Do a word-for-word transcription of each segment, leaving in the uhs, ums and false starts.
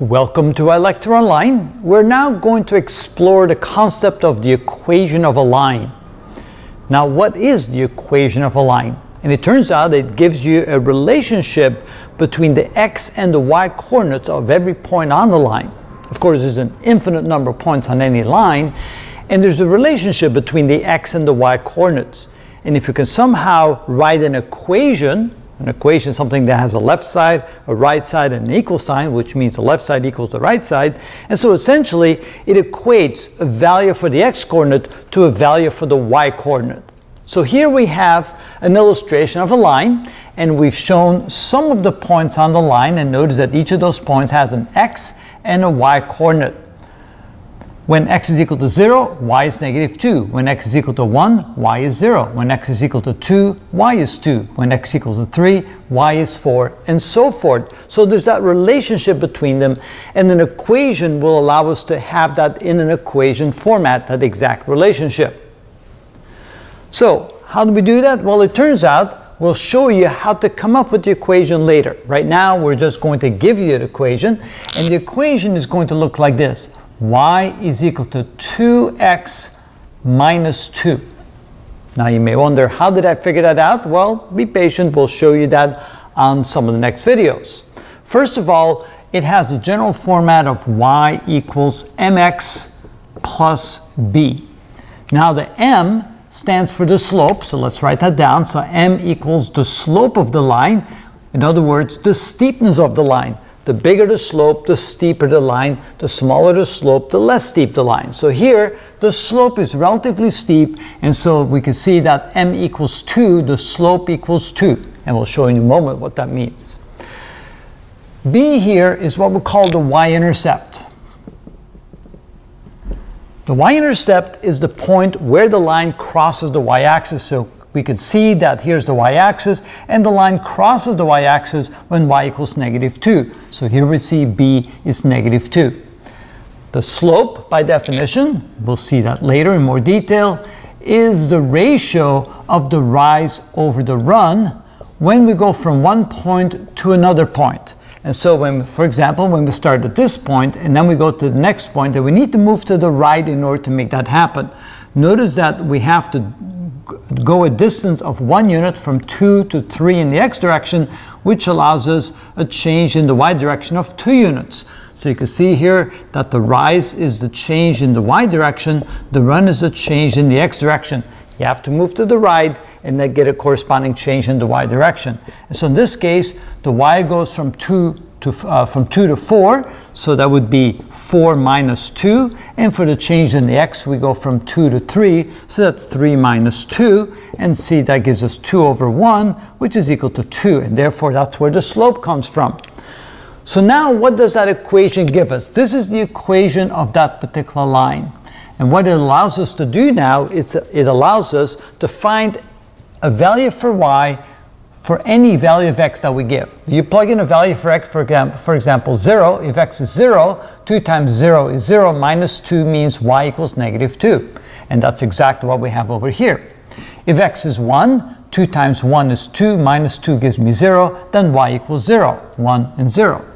Welcome to ilecture online. We're now going to explore the concept of the equation of a line. Now, what is the equation of a line? And it turns out it gives you a relationship between the x and the y coordinates of every point on the line. Of course, there's an infinite number of points on any line, and there's a relationship between the x and the y coordinates. And if you can somehow write an equation An equation is something that has a left side, a right side, and an equal sign, which means the left side equals the right side. And so essentially, it equates a value for the x-coordinate to a value for the y-coordinate. So here we have an illustration of a line, and we've shown some of the points on the line, and notice that each of those points has an x and a y-coordinate. When x is equal to zero, y is negative two. When x is equal to one, y is zero. When x is equal to two, y is two. When x equals to three, y is four, and so forth. So there's that relationship between them, and an equation will allow us to have that in an equation format, that exact relationship. So how do we do that? Well, it turns out we'll show you how to come up with the equation later. Right now, we're just going to give you an equation, and the equation is going to look like this. Y is equal to two x minus two. Now you may wonder, how did I figure that out? Well, be patient, we'll show you that on some of the next videos. First of all, it has the general format of y equals mx plus b. Now the m stands for the slope, so let's write that down. So m equals the slope of the line, in other words, the steepness of the line. The bigger the slope, the steeper the line. The smaller the slope, the less steep the line. So here, the slope is relatively steep, and so we can see that m equals two, the slope equals two. And we'll show you in a moment what that means. B here is what we call the y-intercept. The y-intercept is the point where the line crosses the y-axis. So we can see that here's the y-axis, and the line crosses the y-axis when y equals negative two. So here we see b is negative two. The slope, by definition, we'll see that later in more detail, is the ratio of the rise over the run when we go from one point to another point. And so, when, for example, when we start at this point, and then we go to the next point, then we need to move to the right in order to make that happen. Notice that we have to go a distance of one unit from two to three in the x direction, which allows us a change in the y direction of two units. So you can see here that the rise is the change in the y direction, the run is the change in the x direction. You have to move to the right and then get a corresponding change in the y direction. And so in this case, the y goes from two to uh, from two to four, so that would be four minus two, and for the change in the x, we go from two to three, so that's three minus two, and see, that gives us two over one, which is equal to two, and therefore that's where the slope comes from. So now, what does that equation give us? This is the equation of that particular line, and what it allows us to do now is it allows us to find a value for y for any value of x that we give. You plug in a value for x, for example, for example zero. If x is zero, two times zero is zero, minus two means y equals negative two. And that's exactly what we have over here. If x is one, two times one is two, minus two gives me zero, then y equals zero, one and zero.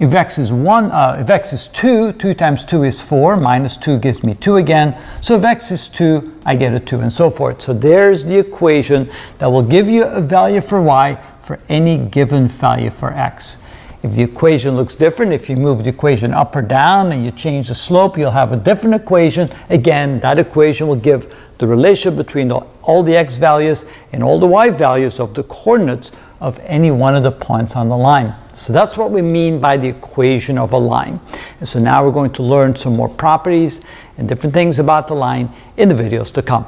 If x is one, uh, if x is two, two times two is four, minus two gives me two again. So if x is two, I get a two, and so forth. So there's the equation that will give you a value for y for any given value for x. If the equation looks different, if you move the equation up or down and you change the slope, you'll have a different equation. Again, that equation will give the relationship between all the x values and all the y values of the coordinates of any one of the points on the line. So that's what we mean by the equation of a line. And so now we're going to learn some more properties and different things about the line in the videos to come.